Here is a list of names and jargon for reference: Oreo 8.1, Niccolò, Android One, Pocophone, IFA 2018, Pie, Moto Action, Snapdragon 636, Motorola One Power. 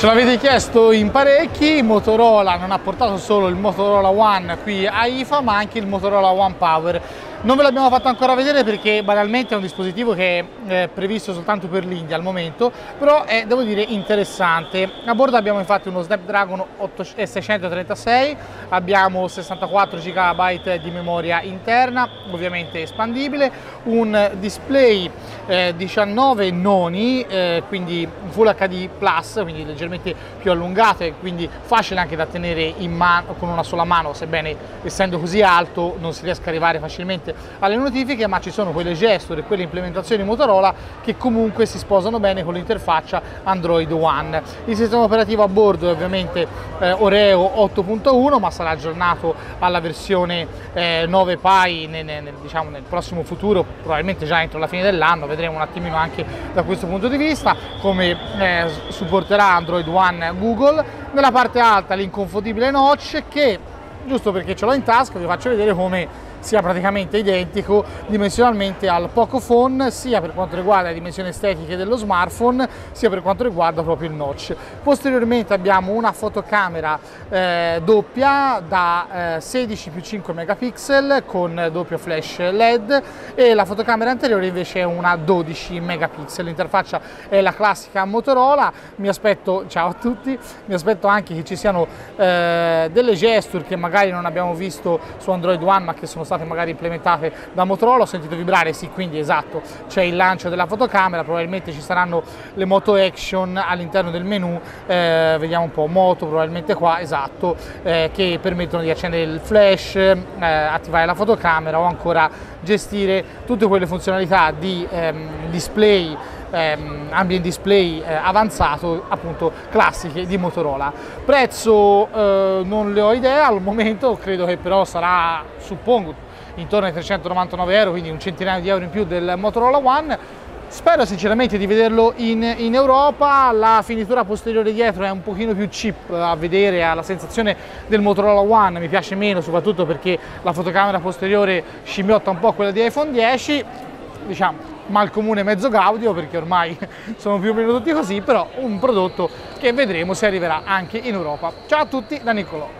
Ce l'avete chiesto in parecchi, Motorola non ha portato solo il Motorola One qui a IFA, ma anche il Motorola One Power. Non ve l'abbiamo fatto ancora vedere perché banalmente è un dispositivo che è previsto soltanto per l'India al momento, però è, devo dire, interessante. A bordo abbiamo infatti uno Snapdragon 636, abbiamo 64 GB di memoria interna, ovviamente espandibile, un display 19 noni, quindi Full HD+, quindi leggermente più allungato e quindi facile anche da tenere in mano con una sola mano, sebbene essendo così alto non si riesca a arrivare facilmente alle notifiche, ma ci sono quelle gesture e quelle implementazioni Motorola che comunque si sposano bene con l'interfaccia Android One. Il sistema operativo a bordo è ovviamente Oreo 8.1, ma sarà aggiornato alla versione 9 Pie nel prossimo futuro, probabilmente già entro la fine dell'anno, vedremo un attimino anche da questo punto di vista come supporterà Android One Google. Nella parte alta l'inconfondibile notch che, giusto perché ce l'ho in tasca, vi faccio vedere come sia praticamente identico dimensionalmente al Pocophone, sia per quanto riguarda le dimensioni estetiche dello smartphone, sia per quanto riguarda proprio il notch. Posteriormente abbiamo una fotocamera doppia da 16+5 megapixel con doppio flash LED, e la fotocamera anteriore invece è una 12 megapixel. L'interfaccia è la classica Motorola. Mi aspetto, ciao a tutti, mi aspetto anche che ci siano delle gesture che magari non abbiamo visto su Android One, ma che sono state magari implementate da Motorola. Ho sentito vibrare, sì, quindi esatto, c'è il lancio della fotocamera, probabilmente ci saranno le Moto Action all'interno del menu, vediamo un po', Moto probabilmente qua, esatto, che permettono di accendere il flash, attivare la fotocamera o ancora gestire tutte quelle funzionalità di display, ambient display avanzato, appunto classiche di Motorola. Prezzo non ne ho idea al momento, credo che però sarà, suppongo, intorno ai 399 euro, quindi un centinaio di euro in più del Motorola One. Spero sinceramente di vederlo in Europa. La finitura posteriore dietro è un pochino più cheap a vedere, alla sensazione del Motorola One mi piace meno, soprattutto perché la fotocamera posteriore scimmiotta un po' quella di iPhone 10, diciamo mal comune mezzo gaudio, perché ormai sono più o meno tutti così, però un prodotto che vedremo se arriverà anche in Europa. Ciao a tutti da Niccolò.